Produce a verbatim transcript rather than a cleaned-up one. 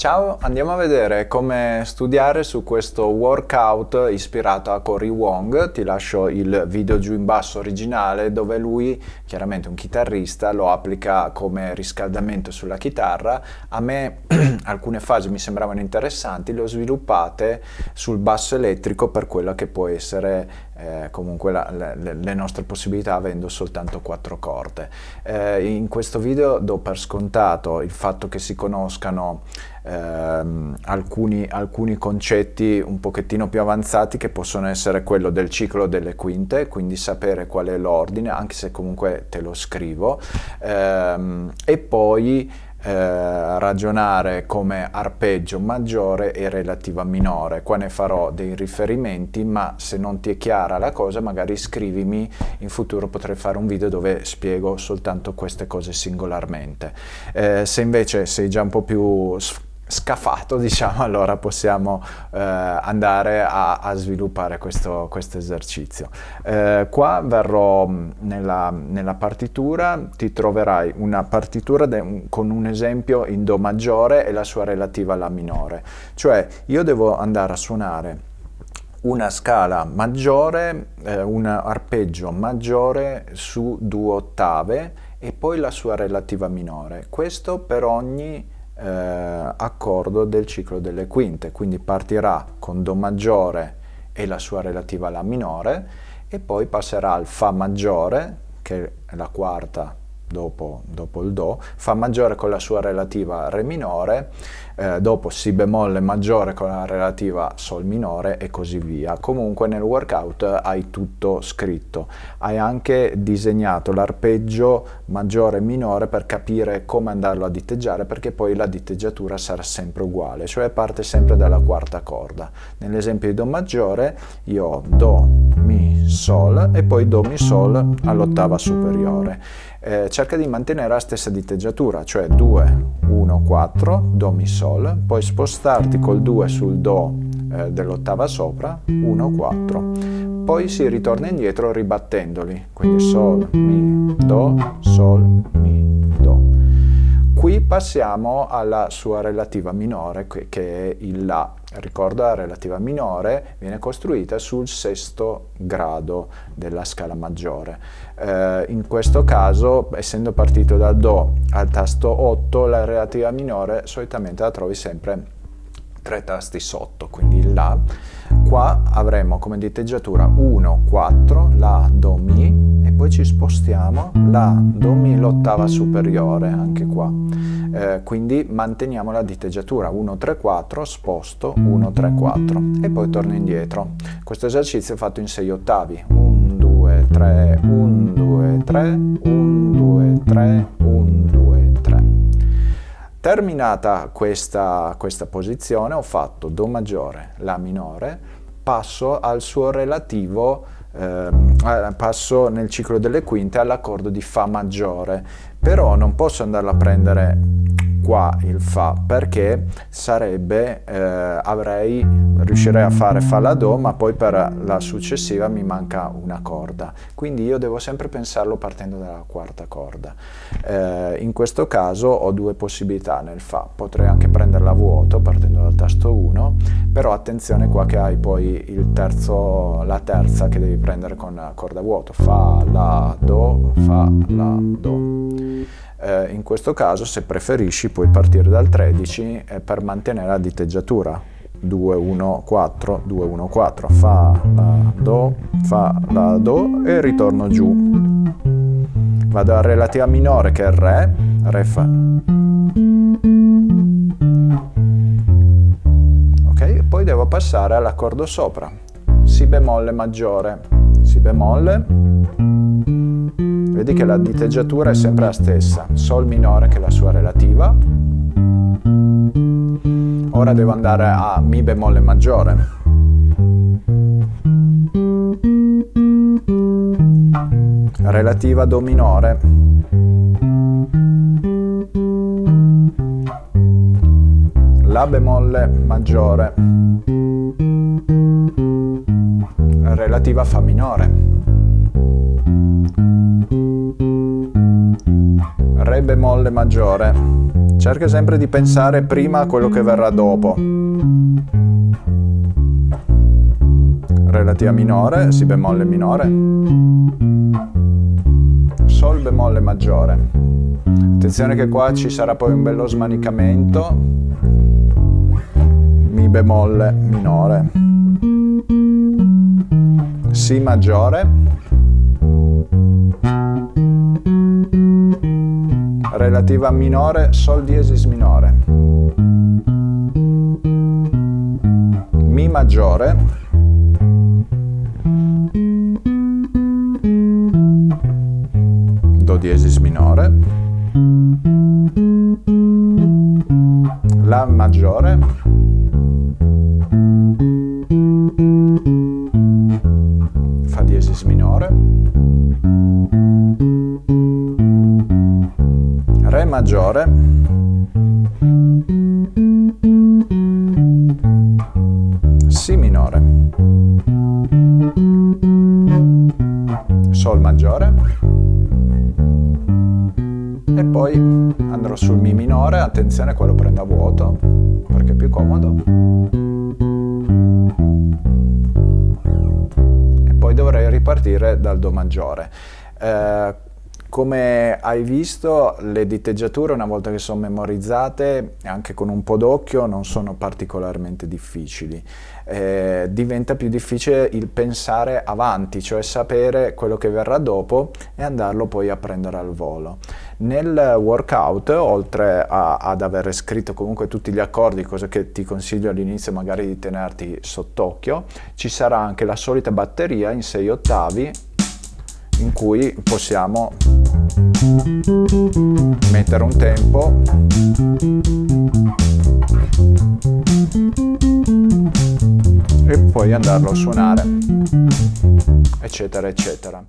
Ciao, andiamo a vedere come studiare su questo workout ispirato a Cory Wong. Ti lascio il video giù in basso originale dove lui, chiaramente un chitarrista, lo applica come riscaldamento sulla chitarra. A me alcune fasi mi sembravano interessanti, le ho sviluppate sul basso elettrico per quella che può essere eh, comunque la, le, le nostre possibilità avendo soltanto quattro corde. Eh, in questo video do per scontato il fatto che si conoscano Ehm, alcuni, alcuni concetti un pochettino più avanzati, che possono essere quello del ciclo delle quinte, quindi sapere qual è l'ordine, anche se comunque te lo scrivo, ehm, e poi Eh, ragionare come arpeggio maggiore e relativa minore. Qua ne farò dei riferimenti, ma se non ti è chiara la cosa magari scrivimi, in futuro potrei fare un video dove spiego soltanto queste cose singolarmente. Eh, se invece sei già un po' più scafato, diciamo, allora possiamo eh, andare a, a sviluppare questo, questo esercizio. Eh, qua verrò nella, nella partitura, ti troverai una partitura de, con un esempio in do maggiore e la sua relativa alla minore, cioè io devo andare a suonare una scala maggiore, eh, un arpeggio maggiore su due ottave e poi la sua relativa minore, questo per ogni Eh, accordo del ciclo delle quinte, quindi partirà con do maggiore e la sua relativa alla minore e poi passerà al fa maggiore, che è la quarta dopo, dopo il do, fa maggiore con la sua relativa re minore, eh, dopo si bemolle maggiore con la relativa sol minore e così via. Comunque nel workout hai tutto scritto, hai anche disegnato l'arpeggio maggiore e minore per capire come andarlo a diteggiare, perché poi la diteggiatura sarà sempre uguale, cioè parte sempre dalla quarta corda. Nell'esempio di do maggiore io ho do, mi, sol e poi do, mi, sol all'ottava superiore. Eh, cerca di mantenere la stessa diteggiatura, cioè due, uno, quattro, do, mi, sol, poi spostarti col due sul do eh, dell'ottava sopra, uno, quattro, poi si ritorna indietro ribattendoli, quindi sol, mi, do, sol, mi, do. Qui passiamo alla sua relativa minore, che è il la. Ricorda, la relativa minore viene costruita sul sesto grado della scala maggiore. Eh, in questo caso, essendo partito da do al tasto otto, la relativa minore solitamente la trovi sempre tre tasti sotto, quindi il la. Qua avremo come diteggiatura uno, quattro, la, do, mi. Poi ci spostiamo la, do, mi, l'ottava superiore, anche qua. Eh, quindi manteniamo la diteggiatura uno, tre, quattro, sposto uno, tre, quattro e poi torno indietro. Questo esercizio è fatto in sei ottavi. uno, due, tre, uno, due, tre, uno, due, tre, uno, due, tre. Terminata questa, questa posizione ho fatto do maggiore, la minore, passo al suo relativo Eh, passo nel ciclo delle quinte all'accordo di fa maggiore, però non posso andarlo a prendere qua il fa, perché sarebbe eh, avrei riuscirei a fare fa la do, ma poi per la successiva mi manca una corda, quindi io devo sempre pensarlo partendo dalla quarta corda. Eh, in questo caso ho due possibilità nel fa, potrei anche prenderla a vuoto partendo dal tasto uno, però attenzione qua che hai poi il terzo, la terza che devi prendere con la corda vuota, fa la do, fa la do. Eh, in questo caso, se preferisci, puoi partire dal tredici eh, per mantenere la diteggiatura due, uno, quattro, due, uno, quattro, fa la do, fa la do e ritorno giù, vado alla relativa minore che è il re, re fa, ok, poi devo passare all'accordo sopra, si bemolle maggiore, si bemolle. Vedi che la diteggiatura è sempre la stessa, sol minore che è la sua relativa. Ora devo andare a mi bemolle maggiore. Relativa do minore. La bemolle maggiore. Relativa fa minore. Re bemolle maggiore. Cerca sempre di pensare prima a quello che verrà dopo. Relativa minore, Si bemolle minore. Sol bemolle maggiore. Attenzione che qua ci sarà poi un bello smanicamento. Mi bemolle minore. Si maggiore. Relativa minore, Sol diesis minore. Mi maggiore. Do diesis minore. La maggiore. Fa diesis minore. Re maggiore, Si minore, Sol maggiore e poi andrò sul Mi minore, attenzione qua lo prendo a vuoto perché è più comodo e poi dovrei ripartire dal Do maggiore. Eh, Come hai visto, le diteggiature, una volta che sono memorizzate, anche con un po' d'occhio, non sono particolarmente difficili. Eh, diventa più difficile il pensare avanti, cioè sapere quello che verrà dopo e andarlo poi a prendere al volo. Nel workout, oltre a, ad aver scritto comunque tutti gli accordi, cosa che ti consiglio all'inizio magari di tenerti sott'occhio, ci sarà anche la solita batteria in sei ottavi, in cui possiamo mettere un tempo e poi andarlo a suonare, eccetera eccetera.